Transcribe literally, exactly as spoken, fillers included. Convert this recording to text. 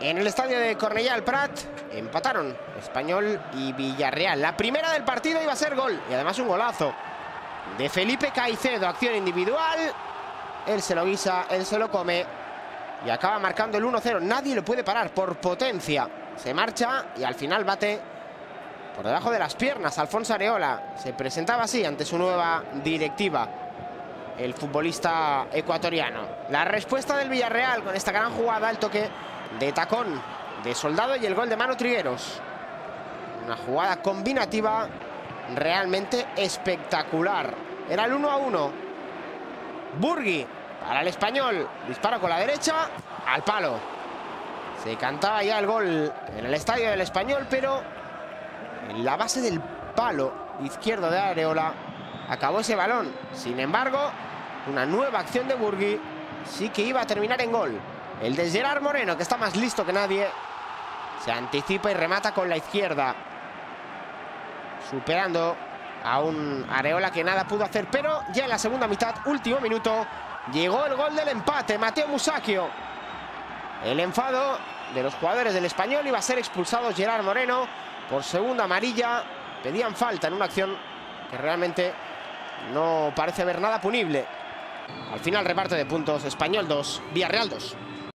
en el estadio de Cornellà-El Prat. Empataron Espanyol y Villarreal. La primera del partido iba a ser gol, y además un golazo de Felipe Caicedo. Acción individual, él se lo guisa, él se lo come y acaba marcando el uno cero. Nadie lo puede parar por potencia. Se marcha y al final bate por debajo de las piernas. Alfonso Areola se presentaba así ante su nueva directiva, el futbolista ecuatoriano. La respuesta del Villarreal con esta gran jugada, el toque de tacón de Soldado y el gol de Manu Trigueros. Una jugada combinativa realmente espectacular. Era el uno a uno. Burgui para el Espanyol. Disparo con la derecha al palo. Se cantaba ya el gol en el estadio del Espanyol, pero en la base del palo izquierdo de Areola acabó ese balón. Sin embargo, una nueva acción de Burgui sí que iba a terminar en gol. El de Gerard Moreno, que está más listo que nadie, se anticipa y remata con la izquierda, superando a un Areola que nada pudo hacer. Pero ya en la segunda mitad, último minuto, llegó el gol del empate. Mateo Musacchio. El enfado de los jugadores del Espanyol. Iba a ser expulsado Gerard Moreno por segunda amarilla. Pedían falta en una acción que realmente no parece haber nada punible. Al final, reparto de puntos: Espanyol dos, Villarreal dos.